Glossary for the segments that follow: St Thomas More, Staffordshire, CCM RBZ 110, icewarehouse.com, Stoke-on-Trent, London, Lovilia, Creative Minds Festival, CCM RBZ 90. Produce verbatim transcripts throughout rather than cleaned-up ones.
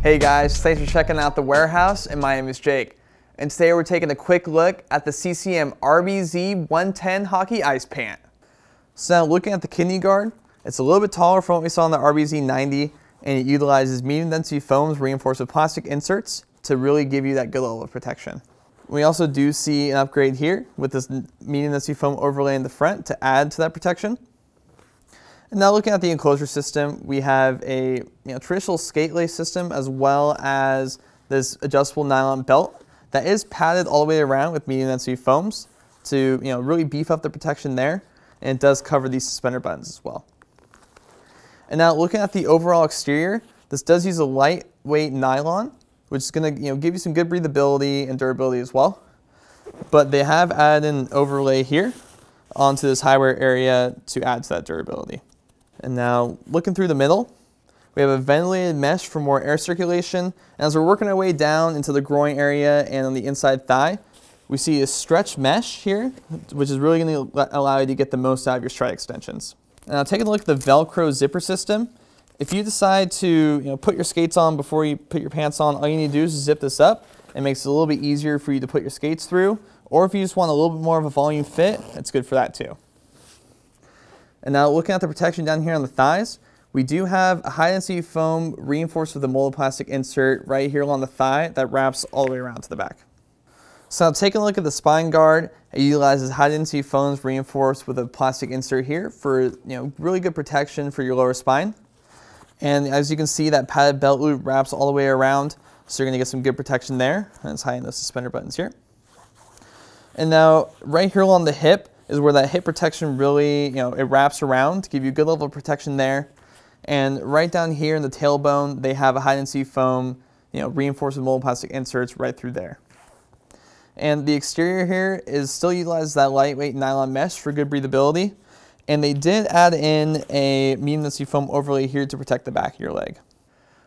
Hey guys, thanks for checking out The Warehouse, and my name is Jake. And today we're taking a quick look at the C C M R B Z one ten hockey ice pant. So now looking at the kidney guard, it's a little bit taller from what we saw in the R B Z ninety, and it utilizes medium density foams reinforced with plastic inserts to really give you that good level of protection. We also do see an upgrade here with this medium density foam overlay in the front to add to that protection. And now looking at the enclosure system, we have a you know, traditional skate lace system as well as this adjustable nylon belt that is padded all the way around with medium density foams to you know, really beef up the protection there, and it does cover these suspender buttons as well. And now looking at the overall exterior, this does use a lightweight nylon, which is going to you know, give you some good breathability and durability as well. But they have added an overlay here onto this high-wear area to add to that durability. And now looking through the middle, we have a ventilated mesh for more air circulation. And as we're working our way down into the groin area and on the inside thigh, we see a stretch mesh here, which is really going to allow you to get the most out of your stride extensions. Now taking a look at the Velcro zipper system, if you decide to you know, put your skates on before you put your pants on, all you need to do is zip this up. It makes it a little bit easier for you to put your skates through. Or if you just want a little bit more of a volume fit, it's good for that too. And now looking at the protection down here on the thighs, we do have a high density foam reinforced with a molded plastic insert right here along the thigh that wraps all the way around to the back. So now taking a look at the spine guard, it utilizes high density foams reinforced with a plastic insert here for you know, really good protection for your lower spine. And as you can see, that padded belt loop wraps all the way around, so you're gonna get some good protection there, and it's high in those suspender buttons here. And now right here along the hip is where that hip protection really, you know, it wraps around to give you a good level of protection there. And right down here in the tailbone, they have a high density foam, you know, reinforced with molded plastic inserts right through there. And the exterior here is still utilizes that lightweight nylon mesh for good breathability. And they did add in a medium density foam overlay here to protect the back of your leg.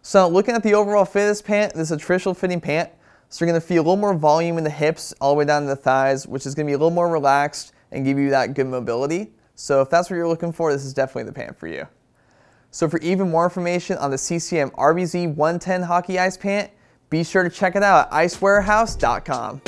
So looking at the overall fit of this pant, this is a traditional fitting pant. So you're gonna feel a little more volume in the hips all the way down to the thighs, which is gonna be a little more relaxed and give you that good mobility. So if that's what you're looking for, this is definitely the pant for you. So for even more information on the C C M R B Z one ten hockey ice pant, be sure to check it out at ice warehouse dot com.